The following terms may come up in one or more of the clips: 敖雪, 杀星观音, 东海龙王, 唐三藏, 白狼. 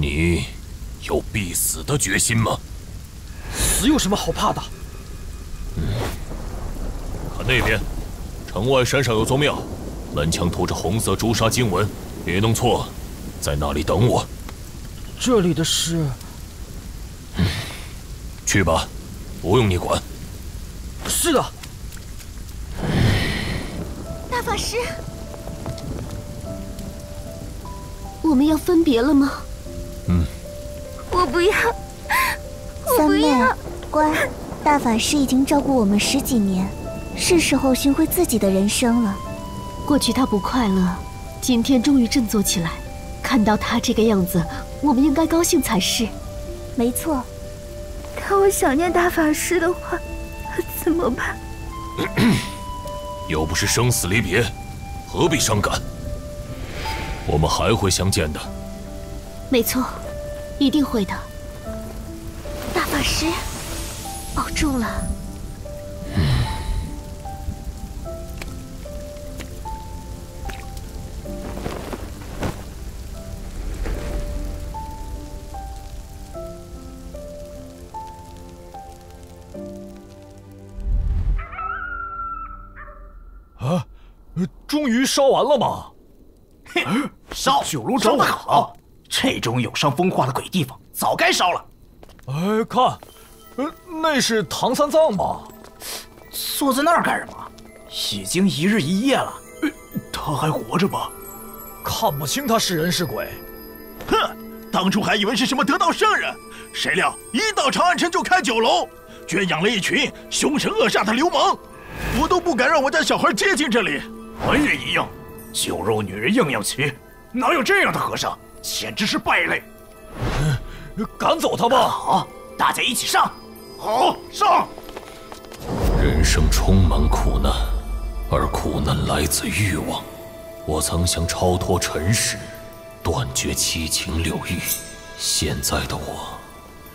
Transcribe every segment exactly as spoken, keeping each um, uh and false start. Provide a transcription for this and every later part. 你有必死的决心吗？死有什么好怕的？嗯，看那边，城外山上有座庙，门墙涂着红色朱砂经文，别弄错，在那里等我。这里的事，嗯，去吧，不用你管。是的。 大法师，我们要分别了吗？嗯。我不要，我不要。三妹，乖，大法师已经照顾我们十几年，是时候寻回自己的人生了。过去他不快乐，今天终于振作起来。看到他这个样子，我们应该高兴才是。没错。可我想念大法师的话，怎么办？又不是生死离别，何必伤感？我们还会相见的。没错，一定会的。大法师，保重了。嗯。终于烧完了吗？嘿，烧九炉着火好，这种有伤风化的鬼地方早该烧了。哎，看，呃，那是唐三藏吧？坐在那儿干什么？已经一日一夜了，呃、他还活着吗？看不清他是人是鬼。哼，当初还以为是什么得道圣人，谁料一到长安城就开酒楼，圈养了一群凶神恶煞的流氓，我都不敢让我家小孩接近这里。 文人一样，酒肉女人硬要骑，哪有这样的和尚？简直是败类！赶走他吧！好，大家一起上！好，上！人生充满苦难，而苦难来自欲望。我曾想超脱尘世，断绝七情六欲。现在的我，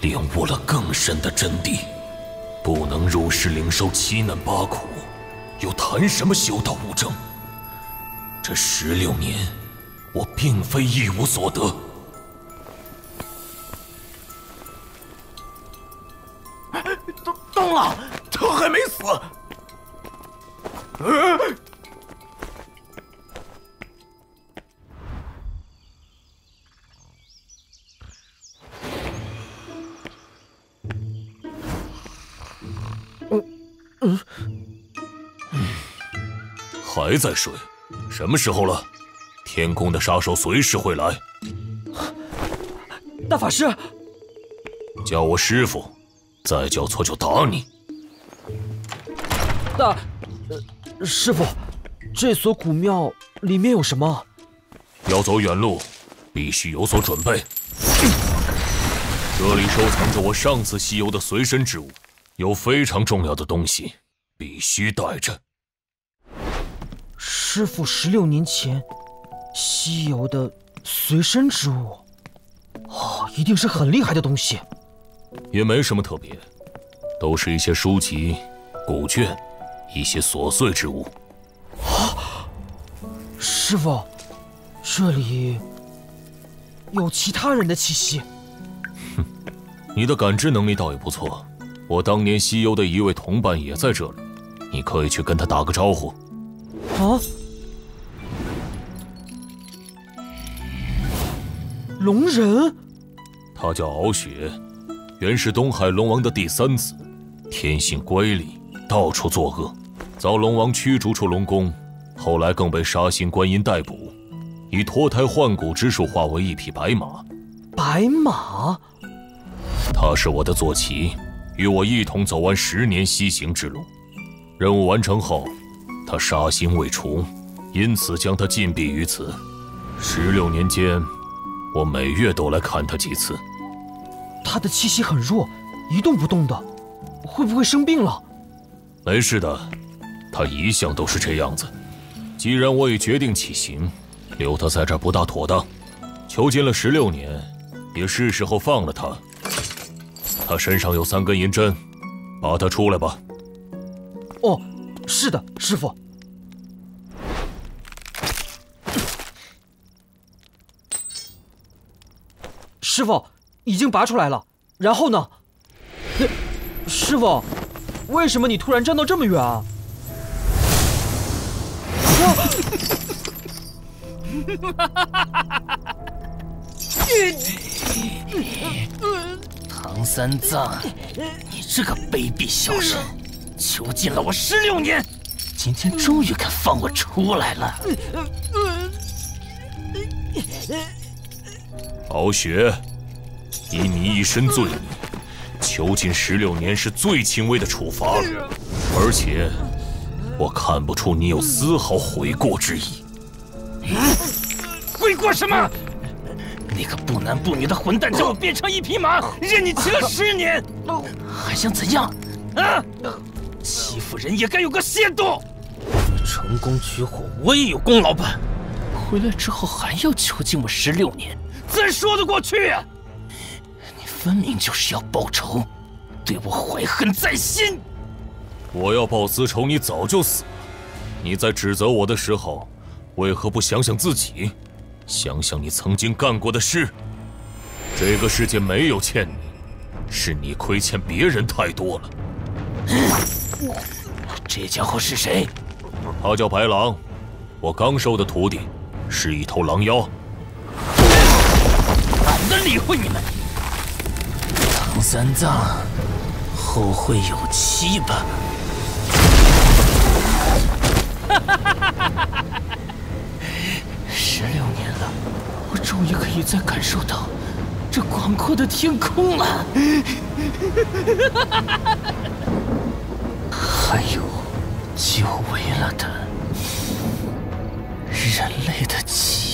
领悟了更深的真谛，不能入世领受七难八苦，又谈什么修道无证？ 这十六年，我并非一无所得。灯灯了，他还没死。呃、嗯嗯嗯，还在睡。 什么时候了？天宫的杀手随时会来。大法师，叫我师傅，再叫错就打你。大，呃，师傅，这所古庙里面有什么？要走远路，必须有所准备。这里收藏着我上次西游的随身之物，有非常重要的东西，必须带着。 师傅十六年前西游的随身之物，哦，一定是很厉害的东西。也没什么特别，都是一些书籍、古卷，一些琐碎之物。啊，师傅，这里有其他人的气息。哼，你的感知能力倒也不错。我当年西游的一位同伴也在这里，你可以去跟他打个招呼。 啊！龙人，他叫敖雪，原是东海龙王的第三子，天性乖戾，到处作恶，遭龙王驱逐出龙宫，后来更被杀星观音逮捕，以脱胎换骨之术化为一匹白马。白马，他是我的坐骑，与我一同走完十年西行之路。任务完成后。 他杀心未除，因此将他禁闭于此。十六年间，我每月都来看他几次。他的气息很弱，一动不动的，会不会生病了？没事的，他一向都是这样子。既然我已决定起行，留他在这儿不大妥当。囚禁了十六年，也是时候放了他。他身上有三根银针，拔他出来吧。哦。 是的，师傅。师傅，已经拔出来了。然后呢？师傅，为什么你突然站到这么远啊？唐三藏，你这个卑鄙小人，囚禁了我十六年，今天终于肯放我出来了。敖雪，以你一身罪名，囚禁十六年是最轻微的处罚，而且我看不出你有丝毫悔过之意。悔过什么？那个不男不女的混蛋将我变成一匹马，任你骑了十年，还想怎样？啊！欺负人也该有个限度。成功取火，我也有功，老板。回来之后还要囚禁我十六年，怎说得过去呀？你分明就是要报仇，对我怀恨在心。我要报私仇，你早就死了。你在指责我的时候，为何不想想自己？想想你曾经干过的事，这个世界没有欠你，是你亏欠别人太多了。这家伙是谁？他叫白狼，我刚收的徒弟，是一头狼妖。懒得理会你们。唐三藏，后会有期吧。哈哈哈哈哈哈！十六年了，我终于可以再感受到这广阔的天空了。还有久违了的人类的记忆。